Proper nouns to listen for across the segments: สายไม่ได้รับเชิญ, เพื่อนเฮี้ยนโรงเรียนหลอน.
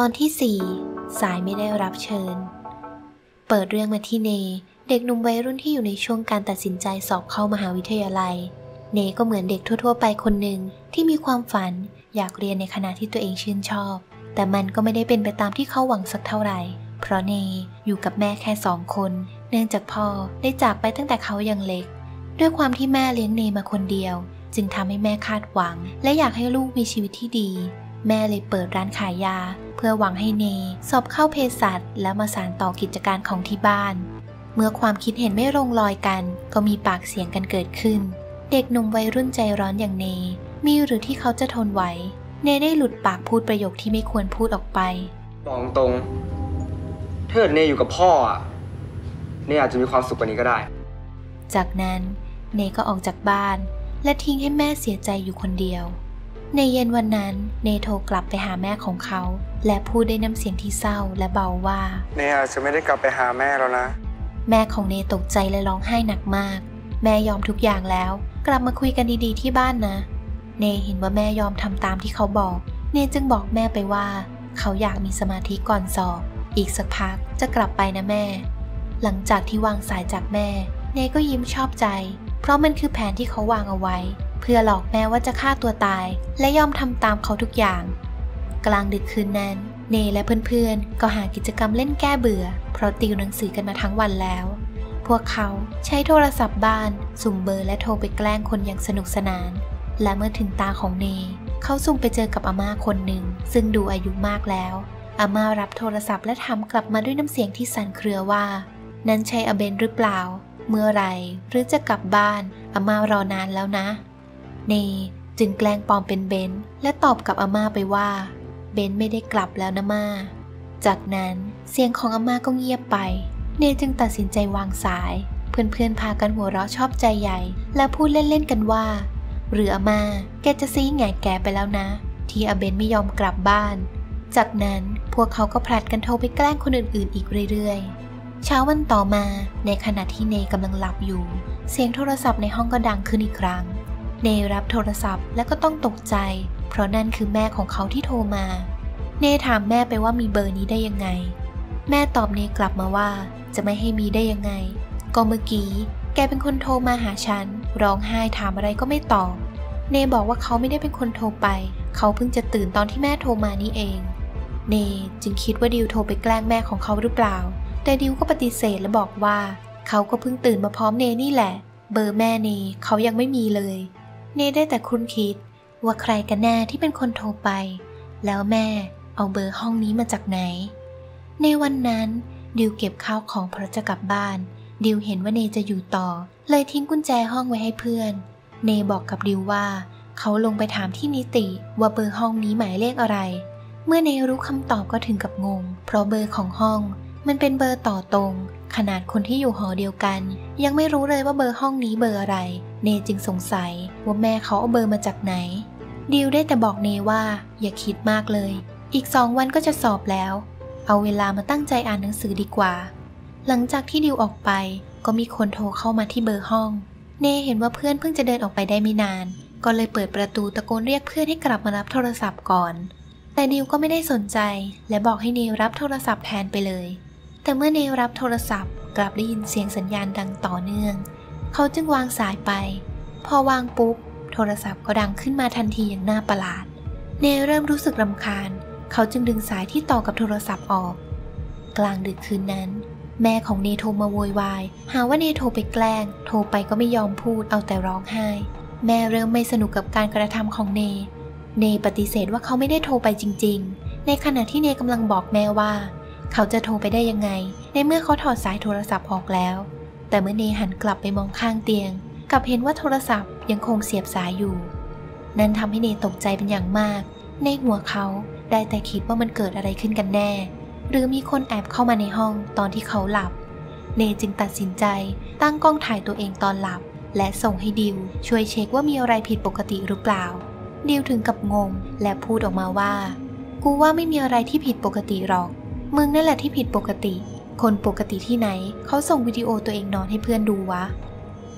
ตอนที่ 4 สายไม่ได้รับเชิญเปิดเรื่องมาที่เนเด็กหนุ่มวัยรุ่นที่อยู่ในช่วงการตัดสินใจสอบเข้ามหาวิทยาลัยเนก็เหมือนเด็กทั่วๆไปคนหนึ่งที่มีความฝันอยากเรียนในคณะที่ตัวเองชื่นชอบแต่มันก็ไม่ได้เป็นไปตามที่เขาหวังสักเท่าไหร่เพราะเนอยู่กับแม่แค่2คนเนื่องจากพ่อได้จากไปตั้งแต่เขายังเล็กด้วยความที่แม่เลี้ยงเนมาคนเดียวจึงทำให้แม่คาดหวังและอยากให้ลูกมีชีวิตที่ดีแม่เลยเปิดร้านขายยาเพื่อหวังให้เนสอบเข้าเภสัชและมาสานต่อกิจการของที่บ้านเมื่อความคิดเห็นไม่ลงรอยกันก็มีปากเสียงกันเกิดขึ้นเด็กหนุ่มวัยรุ่นใจร้อนอย่างเนมีหรือที่เขาจะทนไหวเนได้หลุดปากพูดประโยคที่ไม่ควรพูดออกไปบอกตรงเธอเนอยู่กับพ่อเนอาจจะมีความสุขกว่านี้ก็ได้จากนั้นเนก็ออกจากบ้านและทิ้งให้แม่เสียใจอยู่คนเดียวในเย็นวันนั้นเนโทรกลับไปหาแม่ของเขาและพูดด้วยน้ำเสียงที่เศร้าและเบาว่าเนอาจจะไม่ได้กลับไปหาแม่แล้วนะแม่ของเนตกใจและร้องไห้หนักมากแม่ยอมทุกอย่างแล้วกลับมาคุยกันดีๆที่บ้านนะเนเห็นว่าแม่ยอมทำตามที่เขาบอกเนจึงบอกแม่ไปว่าเขาอยากมีสมาธิก่อนสอบอีกสักพักจะกลับไปนะแม่หลังจากที่วางสายจากแม่เนก็ยิ้มชอบใจเพราะมันคือแผนที่เขาวางเอาไว้เพื่อหลอกแม่ว่าจะฆ่าตัวตายและยอมทำตามเขาทุกอย่างกลางดึกคืนนั้นเนและเพื่อนๆก็หากิจกรรมเล่นแก้เบื่อเพราะติวหนังสือกันมาทั้งวันแล้วพวกเขาใช้โทรศัพท์บ้านสุ่มเบอร์และโทรไปแกล้งคนอย่างสนุกสนานและเมื่อถึงตาของเนเขาสุ่มไปเจอกับอาม่าคนหนึ่งซึ่งดูอายุมากแล้วอาม่ารับโทรศัพท์และถามกลับมาด้วยน้ำเสียงที่สั่นเครือว่านั้นใช่อเบนหรือเปล่าเมื่อไรหรือจะกลับบ้านอาม่ารอนานแล้วนะเนจึงแกล้งปลอมเป็นเบนและตอบกับอาม่าไปว่าเบนไม่ได้กลับแล้วนะม่าจากนั้นเสียงของอาม่าก็เงียบไปเนจึงตัดสินใจวางสายเพื่อนๆพากันหัวเราะชอบใจใหญ่และพูดเล่นๆกันว่าหรืออาม่าแกจะซี้แง่แกไปแล้วนะที่อาเบนไม่ยอมกลับบ้านจากนั้นพวกเขาก็ผลัดกันโทรไปแกล้งคนอื่นๆอีกเรื่อยๆเช้าวันต่อมาในขณะที่เนกำลังหลับอยู่เสียงโทรศัพท์ในห้องก็ดังขึ้นอีกครั้งเนรับโทรศัพท์และก็ต้องตกใจเพราะนั่นคือแม่ของเขาที่โทรมาเนถามแม่ไปว่ามีเบอร์นี้ได้ยังไงแม่ตอบเนกลับมาว่าจะไม่ให้มีได้ยังไงก็เมื่อกี้แกเป็นคนโทรมาหาฉันร้องไห้ถามอะไรก็ไม่ตอบเนบอกว่าเขาไม่ได้เป็นคนโทรไปเขาเพิ่งจะตื่นตอนที่แม่โทรมานี่เองเนจึงคิดว่าดิวโทรไปแกล้งแม่ของเขาหรือเปล่าแต่ดิวก็ปฏิเสธและบอกว่าเขาก็เพิ่งตื่นมาพร้อมเนนี่แหละเบอร์แม่เนเขายังไม่มีเลยเนได้แต่ครุ่นคิดว่าใครกันแน่ที่เป็นคนโทรไปแล้วแม่เอาเบอร์ห้องนี้มาจากไหนในวันนั้นดิวเก็บข้าวของเพราะจะกลับบ้านดิวเห็นว่าเนจะอยู่ต่อเลยทิ้งกุญแจห้องไว้ให้เพื่อนเนบอกกับดิวว่าเขาลงไปถามที่นิติว่าเบอร์ห้องนี้หมายเลขอะไรเมื่อเนรู้คำตอบก็ถึงกับงงเพราะเบอร์ของห้องมันเป็นเบอร์ต่อตรงขนาดคนที่อยู่หอเดียวกันยังไม่รู้เลยว่าเบอร์ห้องนี้เบอร์อะไรเนจึงสงสัยว่าแม่เขาเอาเบอร์มาจากไหนดิวได้แต่บอกเนว่าอย่าคิดมากเลยอีก2วันก็จะสอบแล้วเอาเวลามาตั้งใจอ่านหนังสือดีกว่าหลังจากที่ดิวออกไปก็มีคนโทรเข้ามาที่เบอร์ห้องเนเห็นว่าเพื่อนเพิ่งจะเดินออกไปได้ไม่นานก็เลยเปิดประตูตะโกนเรียกเพื่อนให้กลับมารับโทรศัพท์ก่อนแต่ดิวก็ไม่ได้สนใจและบอกให้เนรับโทรศัพท์แทนไปเลยแต่เมื่อเนรับโทรศัพท์กลับได้ยินเสียงสัญญาณดังต่อเนื่องเขาจึงวางสายไปพอวางปุ๊บโทรศัพท์ก็ดังขึ้นมาทันทีอย่างน่าประหลาดเนเริ่มรู้สึกรำคาญเขาจึงดึงสายที่ต่อกับโทรศัพท์ออกกลางดึกคืนนั้นแม่ของเนโทรมาโวยวายหาว่าเนโทรไปแกล้งโทรไปก็ไม่ยอมพูดเอาแต่ร้องไห้แม่เริ่มไม่สนุกกับการกระทำของเนปฏิเสธว่าเขาไม่ได้โทรไปจริงๆในขณะที่เนกำลังบอกแม่ว่าเขาจะโทรไปได้ยังไงในเมื่อเขาถอดสายโทรศัพท์ออกแล้วแต่เมื่อเนหันกลับไปมองข้างเตียงกลับเห็นว่าโทรศัพท์ยังคงเสียบสายอยู่นั่นทำให้เนตกใจเป็นอย่างมากในหัวเขาได้แต่คิดว่ามันเกิดอะไรขึ้นกันแน่หรือมีคนแอบเข้ามาในห้องตอนที่เขาหลับเนจึงตัดสินใจตั้งกล้องถ่ายตัวเองตอนหลับและส่งให้ดิวช่วยเช็คว่ามีอะไรผิดปกติหรือเปล่าดิวถึงกับงงและพูดออกมาว่ากูว่าไม่มีอะไรที่ผิดปกติหรอกมึงนั่นแหละที่ผิดปกติคนปกติที่ไหนเขาส่งวิดีโอตัวเองนอนให้เพื่อนดูวะ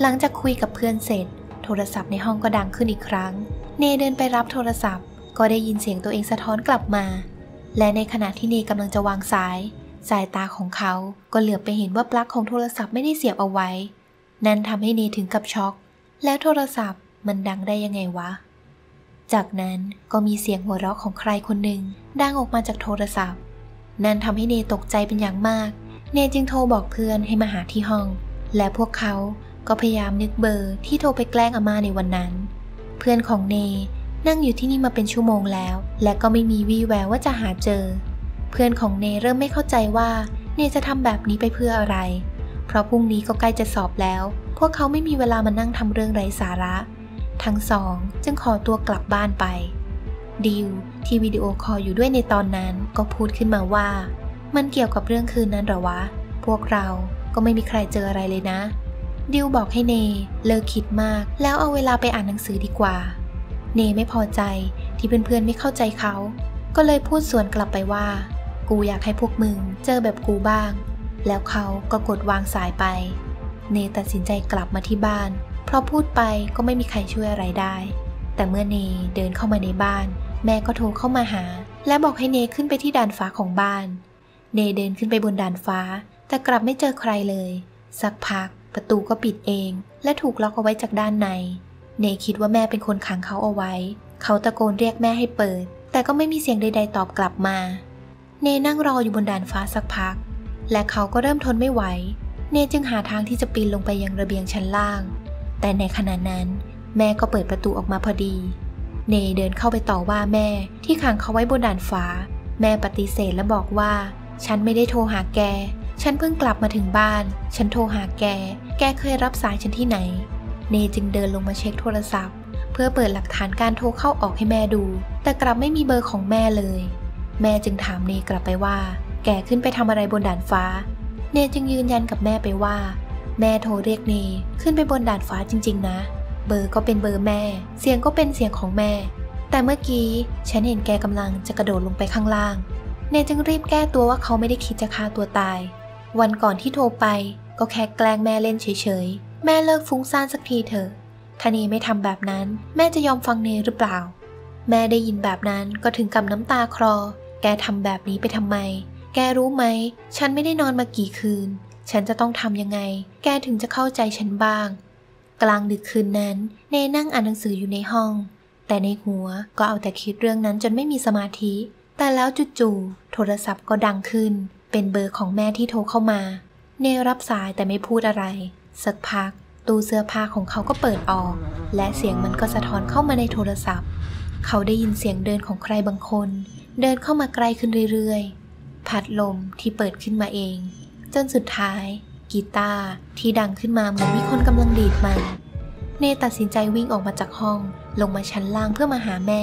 หลังจากคุยกับเพื่อนเสร็จโทรศัพท์ในห้องก็ดังขึ้นอีกครั้งเนเดินไปรับโทรศัพท์ก็ได้ยินเสียงตัวเองสะท้อนกลับมา และในขณะที่เนกำลังจะวางสายสายตาของเขาก็เหลือบไปเห็นว่าปลั๊กของโทรศัพท์ไม่ได้เสียบเอาไว้นั่นทำให้เนถึงกับช็อกแล้วโทรศัพท์มันดังได้ยังไงวะจากนั้นก็มีเสียงหัวเราะของใครคนหนึ่งดังออกมาจากโทรศัพท์นั่นทำให้เนตกใจเป็นอย่างมากเนจึงโทรบอกเพื่อนให้มาหาที่ห้องและพวกเขาก็พยายามนึกเบอร์ที่โทรไปแกล้งอาม่าในวันนั้นเพื่อนของเนนั่งอยู่ที่นี่มาเป็นชั่วโมงแล้วและก็ไม่มีวี่แววว่าจะหาเจอเพื่อนของเนเริ่มไม่เข้าใจว่าเนจะทำแบบนี้ไปเพื่ออะไรเพราะพรุ่งนี้ก็ใกล้จะสอบแล้วพวกเขาไม่มีเวลามานั่งทำเรื่องไร้สาระทั้งสองจึงขอตัวกลับบ้านไปดิวที่วิดีโอคอลอยู่ด้วยในตอนนั้นก็พูดขึ้นมาว่ามันเกี่ยวกับเรื่องคืนนั้นหรอวะพวกเราก็ไม่มีใครเจออะไรเลยนะดิวบอกให้เนเลิกคิดมากแล้วเอาเวลาไปอ่านหนังสือดีกว่าเนไม่พอใจที่เพื่อนๆไม่เข้าใจเขาก็เลยพูดสวนกลับไปว่ากูอยากให้พวกมึงเจอแบบกูบ้างแล้วเขาก็กดวางสายไปเนตัดสินใจกลับมาที่บ้านเพราะพูดไปก็ไม่มีใครช่วยอะไรได้แต่เมื่อเนเดินเข้ามาในบ้านแม่ก็โทรเข้ามาหาและบอกให้เนขึ้นไปที่ดาดฟ้าของบ้านเนเดินขึ้นไปบนดาดฟ้าแต่กลับไม่เจอใครเลยสักพักประตูก็ปิดเองและถูกล็อกเอาไว้จากด้านในเนคิดว่าแม่เป็นคนขังเขาเอาไว้เขาตะโกนเรียกแม่ให้เปิดแต่ก็ไม่มีเสียงใดๆตอบกลับมาเนนั่งรออยู่บนดาดฟ้าสักพักและเขาก็เริ่มทนไม่ไหวเนจึงหาทางที่จะปีนลงไปยังระเบียงชั้นล่างแต่ในขณะนั้นแม่ก็เปิดประตูออกมาพอดีเนเดินเข้าไปต่อว่าแม่ที่ขังเขาไว้บนดาดฟ้าแม่ปฏิเสธและบอกว่าฉันไม่ได้โทรหาแกฉันเพิ่งกลับมาถึงบ้านฉันโทรหาแกเคยรับสายฉันที่ไหนเนจึงเดินลงมาเช็คโทรศัพท์เพื่อเปิดหลักฐานการโทรเข้าออกให้แม่ดูแต่กลับไม่มีเบอร์ของแม่เลยแม่จึงถามเนกลับไปว่าแกขึ้นไปทำอะไรบนดาดฟ้าเนจึงยืนยันกับแม่ไปว่าแม่โทรเรียกเนขึ้นไปบนดาดฟ้าจริงๆนะเบอร์ก็เป็นเบอร์แม่เสียงก็เป็นเสียงของแม่แต่เมื่อกี้ฉันเห็นแกกำลังจะกระโดดลงไปข้างล่างเนจึงรีบแก้ตัวว่าเขาไม่ได้คิดจะฆ่าตัวตายวันก่อนที่โทรไปก็แค่แกล้งแม่เล่นเฉยๆแม่เลิกฟุ้งซ่านสักทีเถอะถ้าเนไม่ทำแบบนั้นแม่จะยอมฟังเนหรือเปล่าแม่ได้ยินแบบนั้นก็ถึงกับน้ำตาคลอแกทำแบบนี้ไปทำไมแกรู้ไหมฉันไม่ได้นอนมากี่คืนฉันจะต้องทำยังไงแกถึงจะเข้าใจฉันบ้างกลางดึกคืนนั้นเนนั่งอ่านหนังสืออยู่ในห้องแต่ในหัวก็เอาแต่คิดเรื่องนั้นจนไม่มีสมาธิแต่แล้วจู่ๆโทรศัพท์ก็ดังขึ้นเป็นเบอร์ของแม่ที่โทรเข้ามาเนรับสายแต่ไม่พูดอะไรสักพักตู้เสื้อผ้าของเขาก็เปิดออกและเสียงมันก็สะท้อนเข้ามาในโทรศัพท์เขาได้ยินเสียงเดินของใครบางคนเดินเข้ามาไกลขึ้นเรื่อยๆพัดลมที่เปิดขึ้นมาเองจนสุดท้ายกีตาร์ที่ดังขึ้นมาเหมือนมีคนกำลังดีดมันเนตัดสินใจวิ่งออกมาจากห้องลงมาชั้นล่างเพื่อมาหาแม่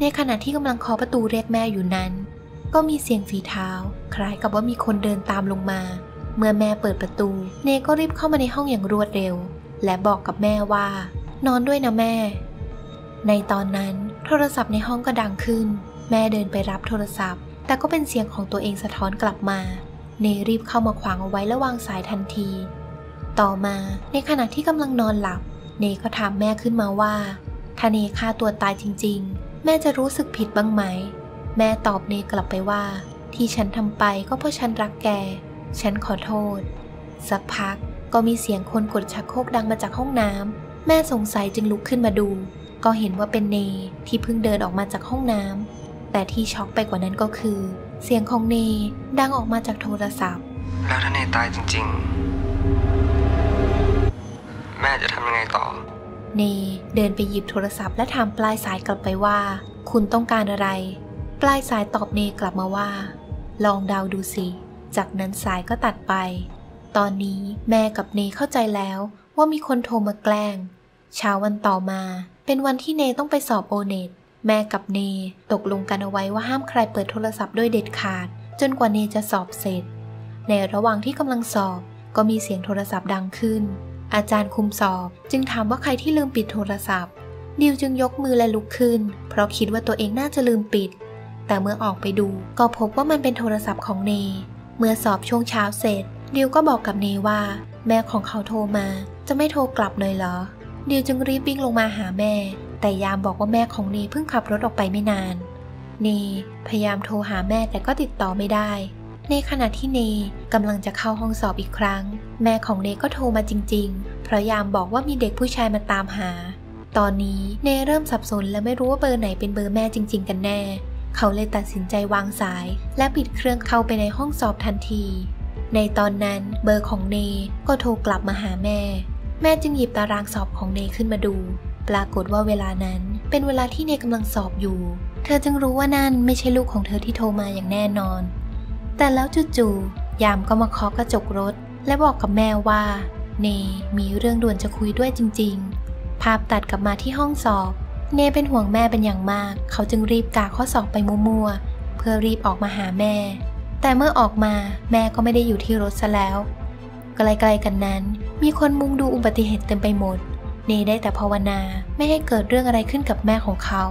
ในขณะที่กำลังเคาะประตูเรียกแม่อยู่นั้นก็มีเสียงฝีเท้าคล้ายกับว่ามีคนเดินตามลงมาเมื่อแม่เปิดประตูเนก็รีบเข้ามาในห้องอย่างรวดเร็วและบอกกับแม่ว่านอนด้วยนะแม่ในตอนนั้นโทรศัพท์ในห้องก็ดังขึ้นแม่เดินไปรับโทรศัพท์แต่ก็เป็นเสียงของตัวเองสะท้อนกลับมาเนรีบเข้ามาขวางเอาไว้และวางสายทันทีต่อมาในขณะที่กำลังนอนหลับเนก็ถามแม่ขึ้นมาว่าถ้าเนฆ่าตัวตายจริงๆแม่จะรู้สึกผิดบ้างไหมแม่ตอบเนกลับไปว่าที่ฉันทำไปก็เพราะฉันรักแกฉันขอโทษสักพักก็มีเสียงคนกดชักโครกดังมาจากห้องน้ำแม่สงสัยจึงลุกขึ้นมาดูก็เห็นว่าเป็นเนที่เพิ่งเดินออกมาจากห้องน้ำแต่ที่ช็อกไปกว่านั้นก็คือเสียงของเนดังออกมาจากโทรศัพท์แล้วถ้าเนตายจริงๆแม่จะทำยังไงต่อเนเดินไปหยิบโทรศัพท์และถามปลายสายกลับไปว่าคุณต้องการอะไรปลายสายตอบเนกลับมาว่าลองเดาดูสิจากนั้นสายก็ตัดไปตอนนี้แม่กับเนเข้าใจแล้วว่ามีคนโทรมาแกล้งเช้าวันต่อมาเป็นวันที่เนต้องไปสอบโอเน็ตแม่กับเนตกลงกันเอาไว้ว่าห้ามใครเปิดโทรศัพท์ด้วยเด็ดขาดจนกว่าเนจะสอบเสร็จในระหว่างที่กำลังสอบก็มีเสียงโทรศัพท์ดังขึ้นอาจารย์คุมสอบจึงถามว่าใครที่ลืมปิดโทรศัพท์ดิวจึงยกมือและลุกขึ้นเพราะคิดว่าตัวเองน่าจะลืมปิดแต่เมื่อออกไปดูก็พบว่ามันเป็นโทรศัพท์ของเนเมื่อสอบช่วงเช้าเสร็จดิวก็บอกกับเนว่าแม่ของเขาโทรมาจะไม่โทรกลับเลยเหรอดิวจึงรีบวิ่งลงมาหาแม่แต่ยามบอกว่าแม่ของเนเพิ่งขับรถออกไปไม่นาน เนพยายามโทรหาแม่แต่ก็ติดต่อไม่ได้ในขณะที่เนกำลังจะเข้าห้องสอบอีกครั้งแม่ของเนก็โทรมาจริงๆเพราะยามบอกว่ามีเด็กผู้ชายมาตามหาตอนนี้เนเริ่มสับสนและไม่รู้ว่าเบอร์ไหนเป็นเบอร์แม่จริงๆกันแน่เขาเลยตัดสินใจวางสายและปิดเครื่องเข้าไปในห้องสอบทันทีในตอนนั้นเบอร์ของเนก็โทรกลับมาหาแม่แม่จึงหยิบตารางสอบของเนขึ้นมาดูปรากฏว่าเวลานั้นเป็นเวลาที่เนกำลังสอบอยู่เธอจึงรู้ว่านั่นไม่ใช่ลูกของเธอที่โทรมาอย่างแน่นอนแต่แล้วจู่ๆยามก็มาเคาะกระจกรถและบอกกับแม่ว่าเนมีเรื่องด่วนจะคุยด้วยจริงๆภาพตัดกลับมาที่ห้องสอบเนเป็นห่วงแม่เป็นอย่างมากเขาจึงรีบกาข้อสอบไปมั่วๆเพื่อรีบออกมาหาแม่แต่เมื่อออกมาแม่ก็ไม่ได้อยู่ที่รถซะแล้วไกลๆกันนั้นมีคนมุงดูอุบัติเหตุเต็มไปหมดเนได้แต่ภาวนาไม่ให้เกิดเรื่องอะไรขึ้นกับแม่ของเขา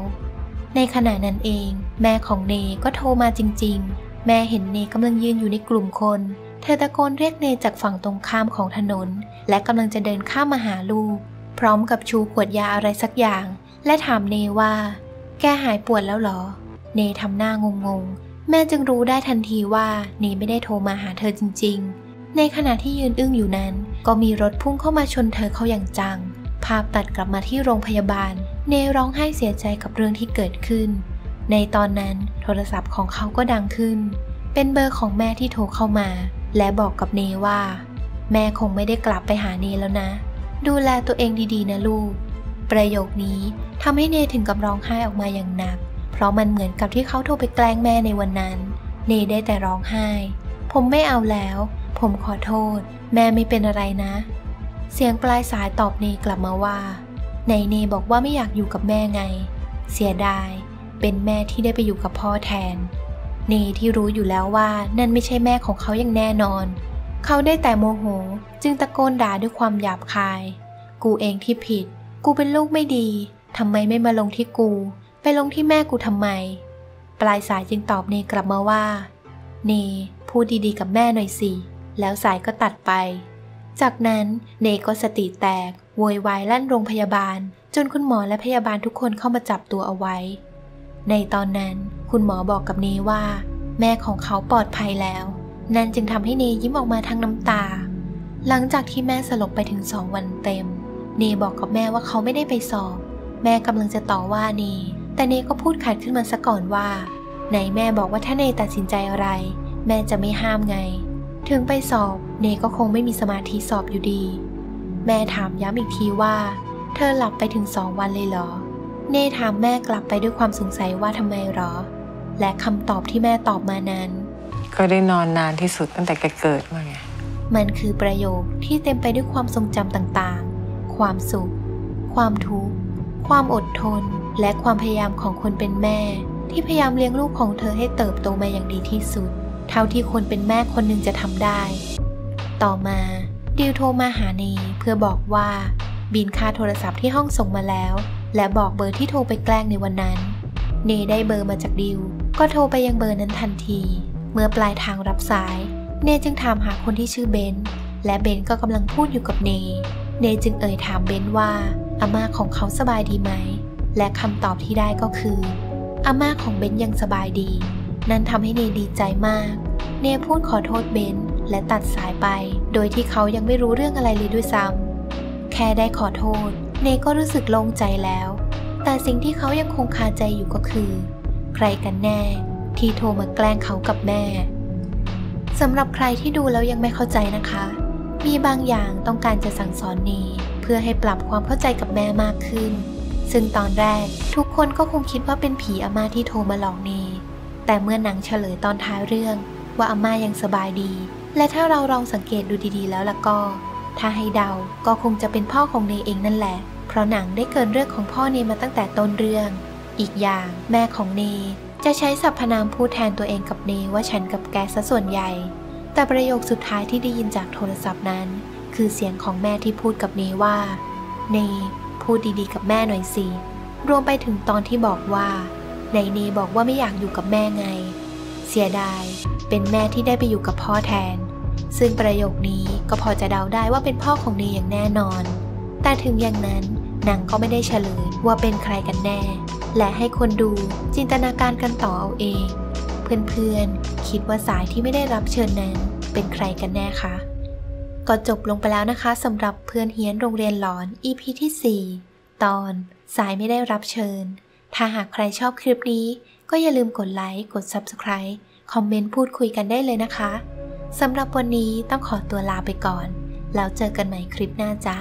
ในขณะนั้นเองแม่ของเนก็โทรมาจริงๆแม่เห็นเนกำลังยืนอยู่ในกลุ่มคนเธอตะโกนเรียกเนจากฝั่งตรงข้ามของถนนและกำลังจะเดินข้ามมาหาลูกพร้อมกับชูขวดยาอะไรสักอย่างและถามเนว่าแกหายปวดแล้วเหรอเนทำหน้างงๆแม่จึงรู้ได้ทันทีว่าเนไม่ได้โทรมาหาเธอจริงๆในขณะที่ยืนอึ้งอยู่นั้นก็มีรถพุ่งเข้ามาชนเธอเข้าอย่างจังภาพตัดกลับมาที่โรงพยาบาลเนร้องไห้เสียใจกับเรื่องที่เกิดขึ้นในตอนนั้นโทรศัพท์ของเขาก็ดังขึ้นเป็นเบอร์ของแม่ที่โทรเข้ามาและบอกกับเนว่าแม่คงไม่ได้กลับไปหาเนแล้วนะดูแลตัวเองดีๆนะลูกประโยคนี้ทำให้เนถึงกับร้องไห้ออกมาอย่างหนักเพราะมันเหมือนกับที่เขาโทรไปแกล้งแม่ในวันนั้นเนได้แต่ร้องไห้ผมไม่เอาแล้วผมขอโทษแม่ไม่เป็นอะไรนะเสียงปลายสายตอบเนกลับมาว่าไหนเนบอกว่าไม่อยากอยู่กับแม่ไงเสียดายเป็นแม่ที่ได้ไปอยู่กับพ่อแทนเนที่รู้อยู่แล้วว่านั่นไม่ใช่แม่ของเขาอย่างแน่นอนเขาได้แต่โมโหจึงตะโกนด่าด้วยความหยาบคายกูเองที่ผิดกูเป็นลูกไม่ดีทำไมไม่มาลงที่กูไปลงที่แม่กูทำไมปลายสายจึงตอบเนกลับมาว่าเนพูดดีๆกับแม่หน่อยสิแล้วสายก็ตัดไปจากนั้นเนก็สติแตกโวยวายลั่นโรงพยาบาลจนคุณหมอและพยาบาลทุกคนเข้ามาจับตัวเอาไว้ในตอนนั้นคุณหมอบอกกับเนว่าแม่ของเขาปลอดภัยแล้วนั่นจึงทำให้เนยิ้มออกมาทั้งน้ำตาหลังจากที่แม่สลบไปถึง2วันเต็มเนบอกกับแม่ว่าเขาไม่ได้ไปสอบแม่กำลังจะต่อว่าเนแต่เนก็พูดขัดขึ้นมาซะก่อนว่าไหนแม่บอกว่าถ้าเนตัดสินใจอะไรแม่จะไม่ห้ามไงถึงไปสอบเนก็คงไม่มีสมาธิสอบอยู่ดีแม่ถามย้ำอีกทีว่าเธอหลับไปถึง2วันเลยเหรอเนถามแม่กลับไปด้วยความสงสัยว่าทำไมหรอและคำตอบที่แม่ตอบมานั้นก็ได้นอนนานที่สุดตั้งแต่แกเกิดมาไงมันคือประโยคที่เต็มไปด้วยความทรงจำต่างๆความสุขความทุกข์ความอดทนและความพยายามของคนเป็นแม่ที่พยายามเลี้ยงลูกของเธอให้เติบโตมาอย่างดีที่สุดเท่าที่คนเป็นแม่คนหนึ่งจะทำได้ต่อมาดิวโทรมาหาเนเพื่อบอกว่าบินค่าโทรศัพท์ที่ห้องส่งมาแล้วและบอกเบอร์ที่โทรไปแกล้งในวันนั้นเนได้เบอร์มาจากดิวก็โทรไปยังเบอร์นั้นทันทีเมื่อปลายทางรับสายเนจึงถามหาคนที่ชื่อเบนและเบนก็กำลังพูดอยู่กับเนจึงเอ่ยถามเบนว่าอาม่าของเขาสบายดีไหมและคำตอบที่ได้ก็คืออาม่าของเบนยังสบายดีนั่นทำให้เนดีใจมากเนพูดขอโทษเบนและตัดสายไปโดยที่เขายังไม่รู้เรื่องอะไรเลยด้วยซ้ำแค่ได้ขอโทษเนก็รู้สึกโล่งใจแล้วแต่สิ่งที่เขายังคงคาใจอยู่ก็คือใครกันแน่ที่โทรมาแกล้งเขากับแม่สำหรับใครที่ดูแล้วยังไม่เข้าใจนะคะมีบางอย่างต้องการจะสั่งสอนเนเพื่อให้ปรับความเข้าใจกับแม่มากขึ้นซึ่งตอนแรกทุกคนก็คงคิดว่าเป็นผีอาม่าที่โทรมาหลอกเนแต่เมื่อหนังเฉลยตอนท้ายเรื่องว่าอาม่ายังสบายดีและถ้าเราลองสังเกตดูดีๆแล้วล่ะก็ถ้าให้เดาก็คงจะเป็นพ่อของเนเองนั่นแหละเพราะหนังได้เกินเรื่องของพ่อเนมาตั้งแต่ต้นเรื่องอีกอย่างแม่ของเนจะใช้สรรพนามพูดแทนตัวเองกับเนว่าฉันกับแกซะส่วนใหญ่แต่ประโยคสุดท้ายที่ได้ยินจากโทรศัพท์นั้นคือเสียงของแม่ที่พูดกับเนว่าเนพูดดีๆกับแม่หน่อยสิรวมไปถึงตอนที่บอกว่าไหนเนบอกว่าไม่อยากอยู่กับแม่ไงเสียดายเป็นแม่ที่ได้ไปอยู่กับพ่อแทนซึ่งประโยคนี้ก็พอจะเดาได้ว่าเป็นพ่อของเนอย่างแน่นอนแต่ถึงอย่างนั้นหนังก็ไม่ได้เฉลยว่าเป็นใครกันแน่ และให้คนดูจินตนาการกันต่อเอาเองเพื่อนๆคิดว่าสายที่ไม่ได้รับเชิญนั้นเป็นใครกันแน่คะก็จบลงไปแล้วนะคะสำหรับเพื่อนเฮี้ยนโรงเรียนหลอน EP ที่4ตอนสายไม่ได้รับเชิญถ้าหากใครชอบคลิปนี้ก็อย่าลืมกดไลค์กด Subscribe คอมเมนต์พูดคุยกันได้เลยนะคะสำหรับวันนี้ต้องขอตัวลาไปก่อนแล้วเจอกันใหม่คลิปหน้าจ้า